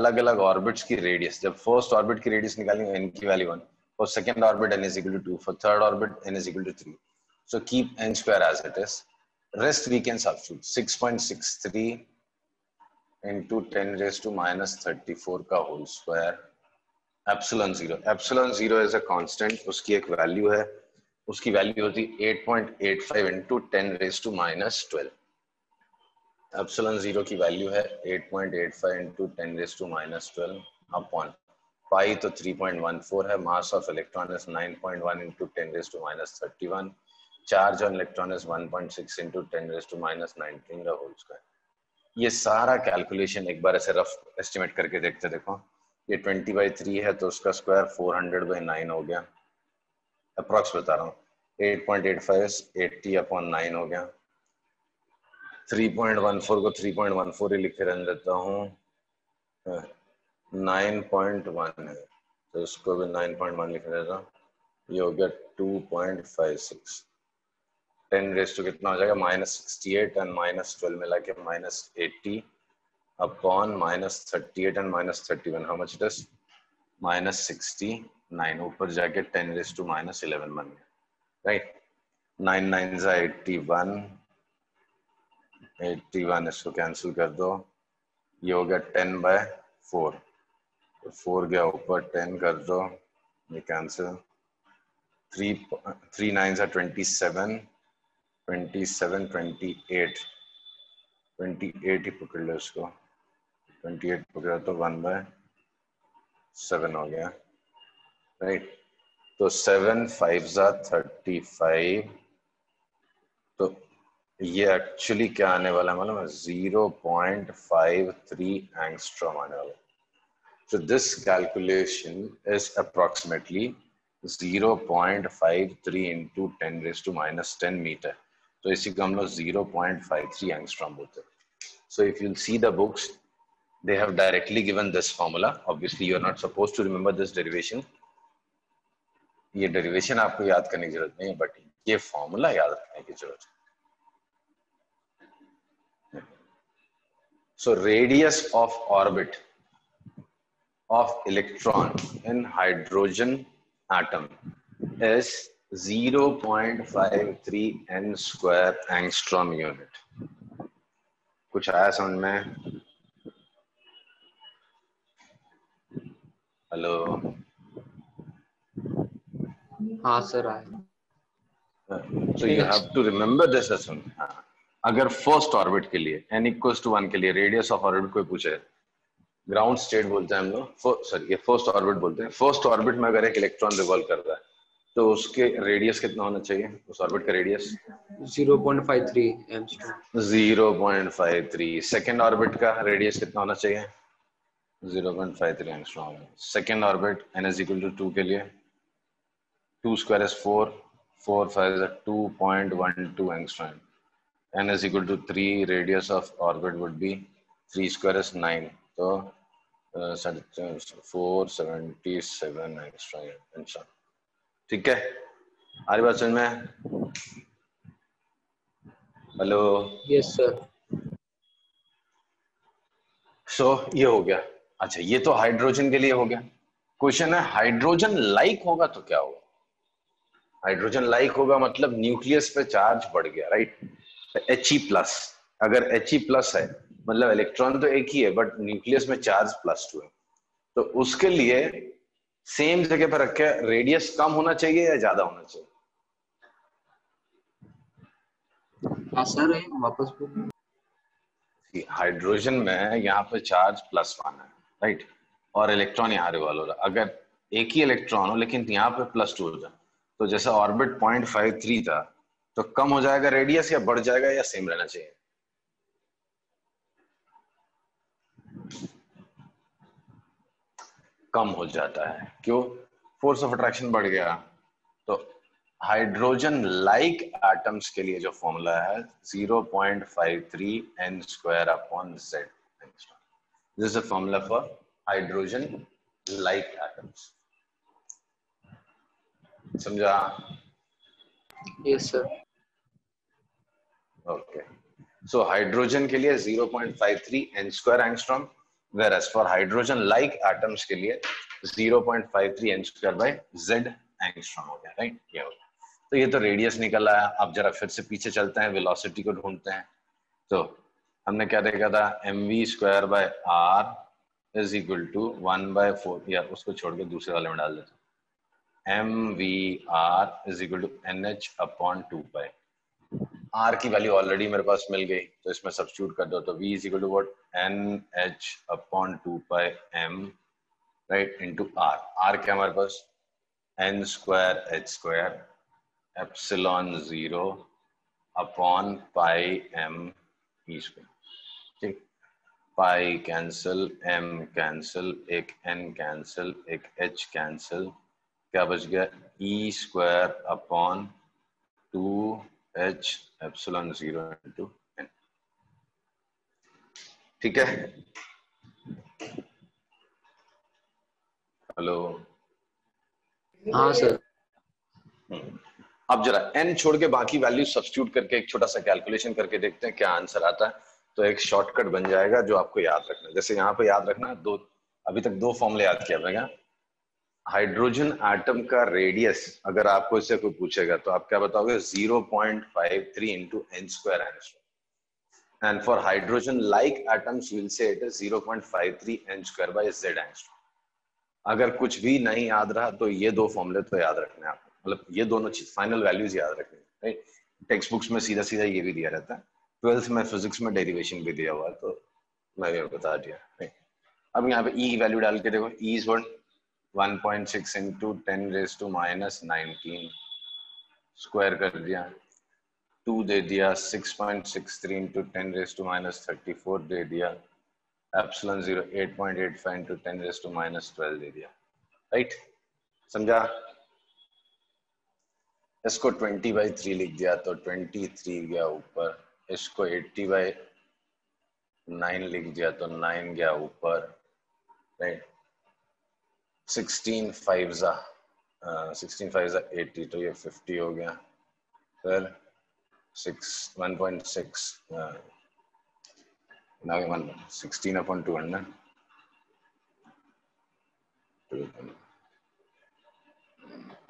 अलग अलग ऑर्बिट्स की रेडियस, जब फर्स्ट ऑर्बिट की रेडियस निकालेंगे n की value 1, for second orbit n is equal to 2, for third orbit n is equal to 3. So keep n square as it is. Rest we can substitute 6.63 into 10 raised to minus 34 का whole square. Epsilon 0. Epsilon 0 is a constant. उसकी एक value है. उसकी value होती 8.85 into 10 raised to minus 12. Epsilon 0 की value है 8.85 into 10 raised to minus 12 upon pi तो 3.14 है. Mass of electron is 9.1 into 10 raised to minus 31. Charge on electron is 1.6 into 10 raised to minus 19 का होल स्क्वायर. ये सारा calculation एक बार ऐसे rough estimate करके देखते. देखो ये 20/3 है तो उसका स्क्वायर 400/9 हो गया. अप्रॉक्स बता रहा हूँ. 8.85 80/9 हो गया. 3.14 को 3.14 ही लिखे रह देता हूँ. 9.1 है तो इसको भी 9.1 लिख देता हूँ. ये हो गया 2.56. 10 रेस टू कितना हो जाएगा -68 एंड -12 मिला के -80 upon -38 and -31. How much it is -69. ऊपर जाके 10 रेस टू -11 बन गया. Right 9 9s 81. 81 इसको कैंसिल कर दो. ये हो गया 10/4. 4 गया ऊपर 10 कर दो ये कैंसिल. 3 9s are 27. 28 ही पकड़ लो इसको. 28 पकड़ा तो 1/7 हो गया. राइट तो 7 5s are 35. तो ये एक्चुअली क्या आने वाला है मालूम है? 0.53 एंगस्ट्रॉम आने वाला. So this calculation is approximately 0.53 into 10 raised to minus 10 meter. So इसी को हम लोग 0.53 angstrom बोलते हैं. So if you'll see the books, they have directly given this formula. Obviously you are not supposed to remember this derivation. ये derivation आपको याद करने की जरूरत नहीं है, but ये formula याद रखने की जरूरत है. So radius of orbit of electron in hydrogen atom is 0.53 n square angstrom unit. कुछ आया समझ में? हेलो. हाँ सर आया. So you have to remember this lesson. अगर फर्स्ट ऑर्बिट के लिए n=1 के लिए रेडियस ऑफ ऑर्बिट कोई पूछे, ग्राउंड स्टेट बोलते हैं हम लोग. सॉरी ये फर्स्ट ऑर्बिट बोलते हैं. फर्स्ट ऑर्बिट में अगर एक इलेक्ट्रॉन रिवॉल्व कर रहा है तो उसके रेडियस कितना होना चाहिए? उस ऑर्बिट का रेडियस 0.53 एंगस्ट्रॉम. 0.53. सेकंड ऑर्बिट का रेडियस कितना होना चाहिए? 0.53 angstrom. Second orbit n is equal to 2 के लिए 2² is 4. 4 5 is 2.12 angstrom. n is equal to 3. Radius of orbit would be 3² is 9. तो 477 एंगस्ट्रॉम. ठीक है आरी बात समझ में? हेलो. Yes sir. सो ये हो गया. अच्छा ये तो हाइड्रोजन के लिए हो गया. क्वेश्चन है हाइड्रोजन लाइक होगा तो क्या होगा? हाइड्रोजन लाइक होगा मतलब न्यूक्लियस पे चार्ज बढ़ गया. Right He+. अगर He+ है मतलब इलेक्ट्रॉन तो एक ही है बट न्यूक्लियस में चार्ज +2 है. तो उसके लिए सेम जगह पर रख के रेडियस कम होना चाहिए या ज्यादा होना चाहिए? हाँ सर वापस. हाइड्रोजन में यहाँ पे चार्ज +1 है. राइट और इलेक्ट्रॉन यहाँ रिवॉल्व हो रहा. अगर एक ही इलेक्ट्रॉन हो लेकिन यहाँ पे +2 हो जाए तो जैसा ऑर्बिट 0.53 था तो कम हो जाएगा रेडियस या बढ़ जाएगा या सेम रहना चाहिए? कम हो जाता है. क्यों? फोर्स ऑफ अट्रैक्शन बढ़ गया. तो हाइड्रोजन लाइक एटम्स के लिए जो फॉर्मूला है 0.53 n square upon z. This is the formula for hydrogen like atoms. समझा? Yes sir. Okay so hydrogen के लिए 0.53 n square angstrom whereas for hydrogen like atoms के लिए 0.53 एंगस्ट्रॉम by z एंगस्ट्रॉम हो गया, राइट? ये हो गया। तो ये तो रेडियस निकल आया। अब जरा फिर से पीछे चलते हैं, वेलोसिटी को ढूंढते हैं। तो हमने क्या देखा था, mv2/r इज इक्वल टू 1/4, यार उसको छोड़ के दूसरे वाले में डाल देते हैं। mvr is equal to nh/2π। R की वैल्यू ऑलरेडी मेरे पास मिल गई, तो इसमें सब्स्टिट्यूट कर दो, तो v is equal to what, nh/2πm, right, into r। r क्या हमारे पास, n²h²ε0/πm²। ठीक, पाई कैंसिल, m कैंसिल, एक n कैंसिल, एक h कैंसिल, क्या बच गया, e²/2h ε0 into n। ठीक है, हेलो, हाँ सर। अब जरा n छोड़ के बाकी वैल्यू सब्स्टिट्यूट करके एक छोटा सा कैलकुलेशन करके देखते हैं क्या आंसर आता है। तो एक शॉर्टकट बन जाएगा जो आपको याद रखना है। जैसे यहाँ पे याद रखना, दो, अभी तक दो फॉर्मूले याद किया मैंने। हाइड्रोजन एटम का रेडियस अगर आपको इससे कोई पूछेगा तो आप क्या बताओगे, 0.53 into n²। And for hydrogen like atoms we'll say it is 0.53 n²/z। अगर कुछ भी नहीं याद रहा तो ये दो फॉर्मूले तो याद रखने हैं आपको, मतलब ये दोनों चीज फाइनल वैल्यूज याद रखनी, राइट। टेक्स्ट बुक्स में सीधा सीधा ये भी दिया रहता है, 12th में फिजिक्स में डेरिवेशन भी दिया हुआ है, तो मैं भी बता दिया, राइट। अब यहाँ पे ई वैल्यू डाल के देखो, ई इज 1.6 into 10⁻¹⁹ स्क्वायर कर दिया, 2 दे दिया, 6.63 into 10⁻¹⁴ दे दिया, ε0 8.85 into 10⁻¹² दे दिया, राइट, समझा। इसको 20/3 लिख दिया तो 23 गया ऊपर, इसको 80/9 लिख दिया तो 9 गया ऊपर, राइट। 16 5s are 80, तो ये 50 हो गया। फिर 16 upon 200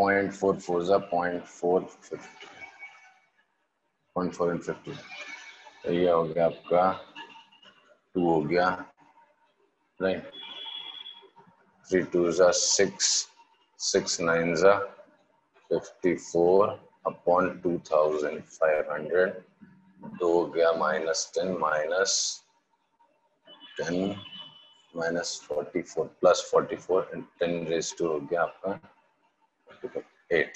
0.44 0.4 and 50, तो ये हो गया आपका 2 हो गया, right. 3 2s are 6 6 9s are 54 upon 2500, 2 गया -10 minus 10 minus 44 plus 44 and 10⁻² हो गया आपका 8,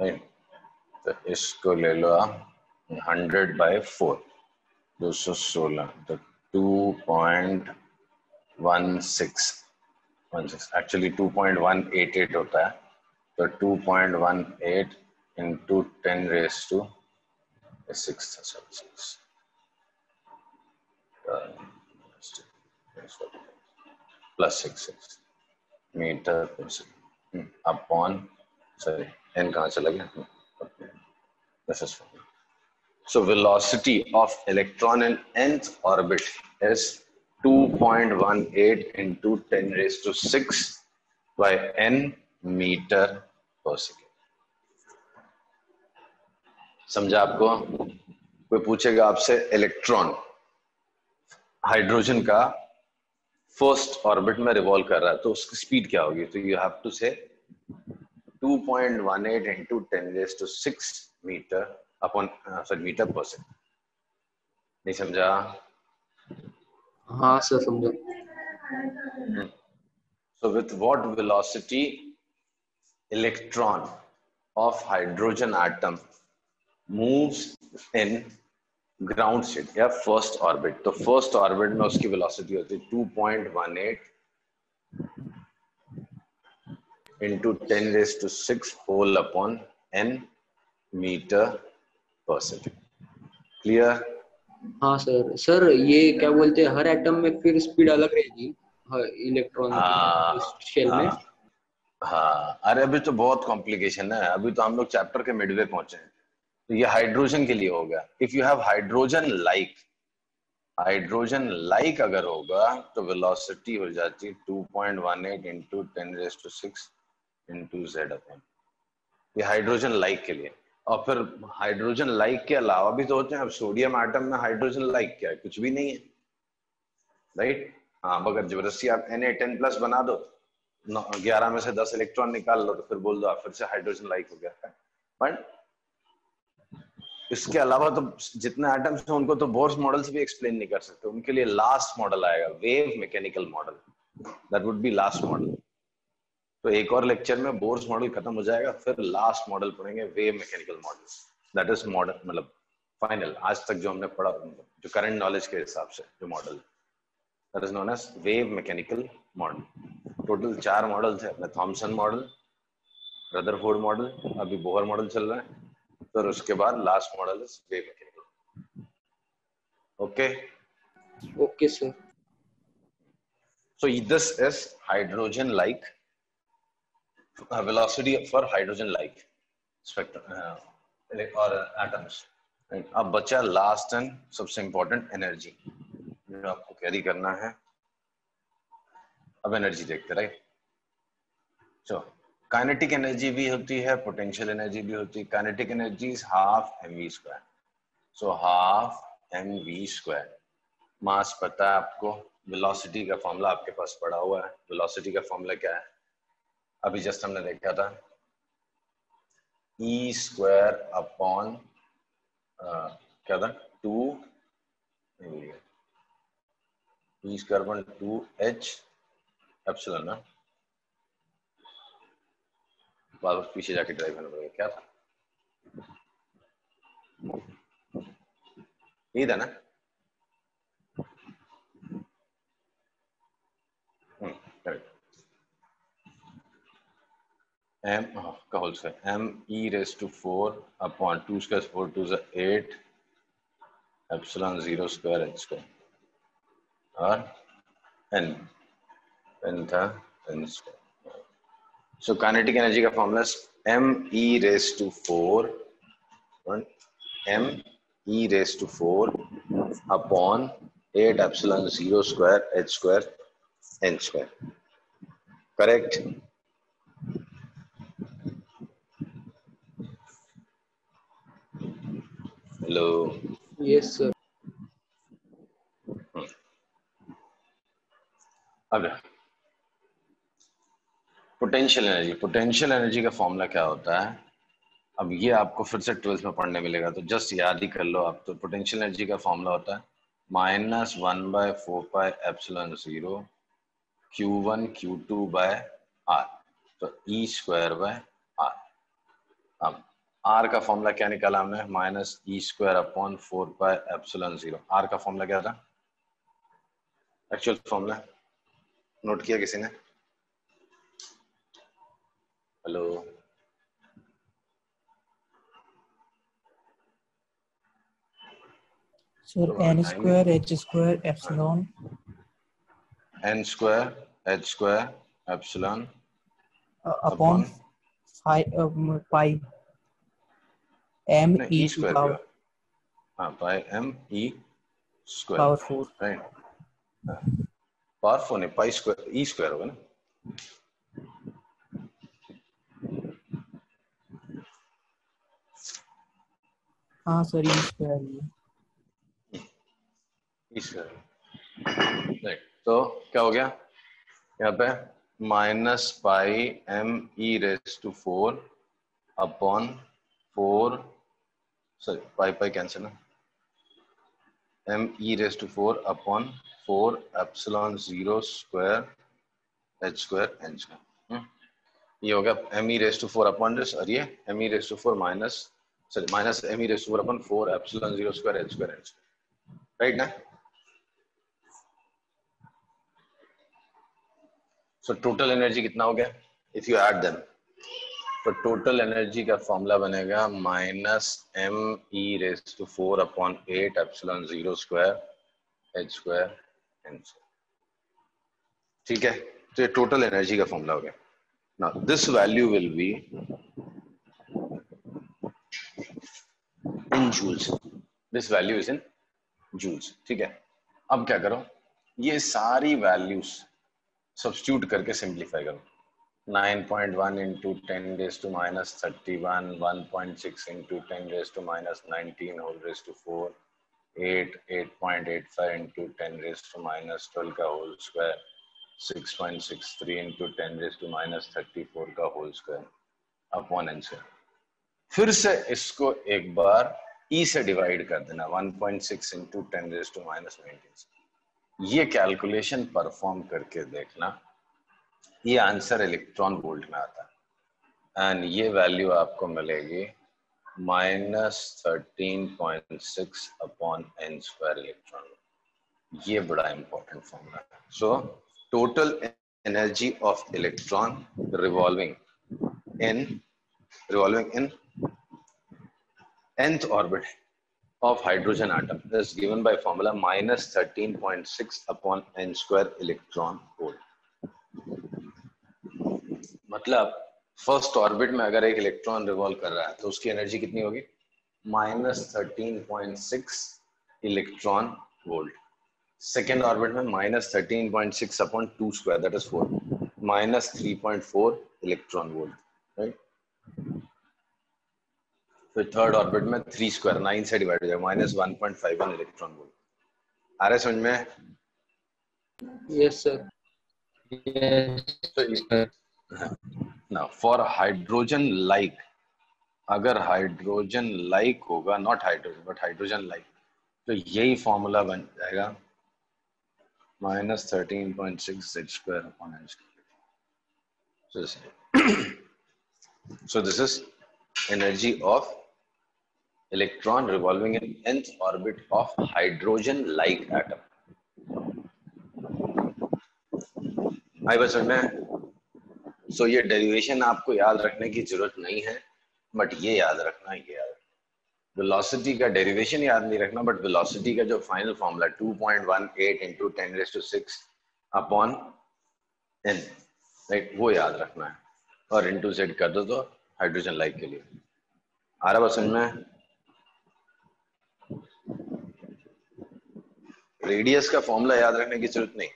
राइट। तो इसको ले लो आप 100/4, 216, तो 2.16 एक्चुअली 2.188 होता है, तो 2.18 into 10⁻⁶⁶, plus 66 मीटर पर सेकंड अपॉन, सॉरी n कहाँ चला गया, this is for so velocity of electron in nth orbit is 2.18 into 10⁶ by n meter per second. समझा आपको? कोई पूछेगा आपसे इलेक्ट्रॉन हाइड्रोजन का फर्स्ट ऑर्बिट में रिवॉल्व कर रहा है तो उसकी स्पीड क्या होगी, तो यू हैव टू से 2.18 into 10⁶ metre upon, sorry metre पर सेकंड। नहीं समझा? हाँ सर समझो। So with what velocity electron of hydrogen atom moves in ground state या first orbit, तो first orbit में उसकी velocity होती है 2.18 into 10⁶ whole upon n meter per second। Clear? हाँ सर। सर ये क्या बोलते हैं, हर एटम में फिर स्पीड अलग रहेगी इलेक्ट्रॉन शेल में? हाँ, अरे अभी तो बहुत कॉम्प्लिकेशन है, अभी तो हम लोग चैप्टर के मिडवे पहुंचे हैं। तो ये हाइड्रोजन के लिए हो गया। If you have hydrogen like, hydrogen like अगर होगा तो वेलोसिटी हो जाती 2.18 इंटू 10⁶ इंटू जेड अपन। ये हाइड्रोजन लाइक के लिए। और फिर हाइड्रोजन लाइक के अलावा भी तो होते हैं। अब सोडियम आटम में हाइड्रोजन लाइक क्या है? कुछ भी नहीं है, राइट। हाँ, अगर जबरदस्ती आप Na10+ बना दो, 11 में से 10 इलेक्ट्रॉन निकाल लो, तो फिर बोल दो आप फिर से हाइड्रोजन लाइक हो गया है। बट इसके अलावा तो जितने आइटम्स हैं उनको तो बोर्स मॉडल से भी एक्सप्लेन नहीं कर सकते। उनके लिए लास्ट मॉडल आएगा, wave mechanical model, that would be last model. तो एक और लेक्चर में बोर्स मॉडल खत्म हो जाएगा, फिर लास्ट मॉडल पढ़ेंगे, wave mechanical model. That is model, मतलब फाइनल। आज तक जो हमने पढ़ा, जो करंट नॉलेज के हिसाब से जो model, that is known as wave mechanical model. Total 4 model थे अपने, थॉम्सन मॉडल, रदरफोर्ड मॉडल, अभी बोहर मॉडल चल रहा है, फिर उसके बाद last model is wave mechanical. Okay, okay sir. So this is hydrogen like velocity for hydrogen like spectrum और एटम्स। अब बचा लास्ट एंड सबसे इंपॉर्टेंट, एनर्जी। आपको कैरी करना है। अब एनर्जी देखते, राइट। सो काइनेटिक एनर्जी भी होती है, पोटेंशियल एनर्जी भी होती है। Kinetic energy is ½ mv²। So ½ mv²। Mass पता है आपको, वेलोसिटी का फॉर्मूला आपके पास पड़ा हुआ है। वेलोसिटी का फॉर्मूला क्या है, अभी जस्ट हमने देखा था, E² अपॉन क्या था, 2h एप्सिलॉन ना। वापस पीछे जाके ड्राइव करना पड़ेगा, क्या था, यही था ना। m e⁴ upon 2²4 2 8 epsilon 0² h² और n था n²। सो काइनेटिक एनर्जी का formula m e⁴ upon 8 epsilon 0² h² n²। Correct. Hello, yes sir. अब पोटेंशियल एनर्जी, पोटेंशियल एनर्जी का फॉर्मूला क्या होता है, अब ये आपको फिर से 12th में पढ़ने मिलेगा, तो जस्ट याद ही कर लो आप। तो पोटेंशियल एनर्जी का फॉर्मूला होता है -1/4πε0 Q1 Q2/r, तो E²/r। अब आर का फॉर्मूला क्या निकाला हमने, -E² अपॉन 4πε0। आर का फॉर्मूला क्या था, एक्चुअल फॉर्मूला नोट किया किसी ने? Hello, sir. n² h² epsilon upon pi m e square, हाँ, pi m e square power 4, right. Power 4 नहीं, पाई स्क्वायर, ई स्क्वायर होगा ना। हाँ सर, ई स्क्वायर है, ई स्क्वायर, राइट। तो क्या हो गया यहाँ पे, -π m e⁴ upon 4, sorry pi pi cancel ना, m e⁴ अपॉन 4ε0² h²n²। ये होगा m e⁴ अपॉन दिस, और ये m e⁴ minus m e⁴ upon 4ε0² h²n², right ना। सो टोटल एनर्जी कितना हो गया इफ यू ऐड देम, तो टोटल एनर्जी का फॉर्मूला बनेगा -m e⁴ अपॉन 8ε0² h²। ठीक है, तो ये टोटल एनर्जी का फॉर्मूला हो गया ना। This value will be in joules, this value is in joules. ठीक है, अब क्या करो, ये सारी वैल्यूज सब्स्टिट्यूट करके सिंप्लीफाई करो। 9.1 into 10 raised to minus 31, 1.6 into 10 raised to minus 19 whole raised to 4, 8.85 into 10 raised to minus 12 का whole square, 6.63 into 10 raised to minus 34 का whole square upon answer। फिर से इसको एक बार e से डिवाइड कर देना, 1.6 into 10 raised to minus 19। ये कैलकुलेशन परफॉर्म करके देखना, ये आंसर इलेक्ट्रॉन वोल्ट में आता है एंड ये वैल्यू आपको मिलेगी -13.6 अपॉन n स्क्वायर इलेक्ट्रॉन। ये बड़ा इंपॉर्टेंट फॉर्मूला है। So total energy of electron revolving in nth orbit of hydrogen atom is given by formula -13.6 upon n square electron volt. मतलब फर्स्ट ऑर्बिट में अगर एक इलेक्ट्रॉन रिवॉल्व कर रहा है तो उसकी एनर्जी कितनी होगी? -13.6 इलेक्ट्रॉन वोल्ट। सेकेंड ऑर्बिट में -13.6 upon 2 square that is 4, -3.4 electron volt, right. फिर थर्ड ऑर्बिट में 3 स्क्वायर 9 से डिवाइड हो जाएगा, -1.51 इलेक्ट्रॉन वोल्ट। आ रहा है समझ में? Yes sir. Now for hydrogen like, अगर हाइड्रोजन लाइक होगा, not hydrogen but hydrogen like, तो यही फॉर्मूला बन जाएगा -13.6 z square upon n square। So this is energy of electron revolving in nth orbit of hydrogen like atom। आई बस में। सो ये डेरिवेशन आपको याद रखने की जरूरत नहीं है, बट ये याद रखना, ये याद रखना वेलोसिटी का डेरिवेशन याद नहीं रखना, बट वेलोसिटी का जो final formula 2.18 into 10 raised to 6 upon n, right, वो याद रखना है और इंटू z कर दो तो हाइड्रोजन लाइक के लिए। आ रहा बस में? रेडियस का फॉर्मूला याद रखने की जरूरत नहीं,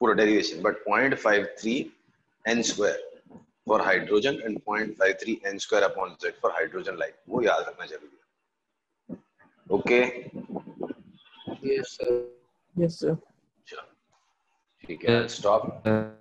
पूरा derivation, but 0.53 n square for hydrogen and 0.53 n square upon z for hydrogen like, वो याद रखना जरूरी है। Okay? Yes sir, yes sir, ठीक है, स्टॉप।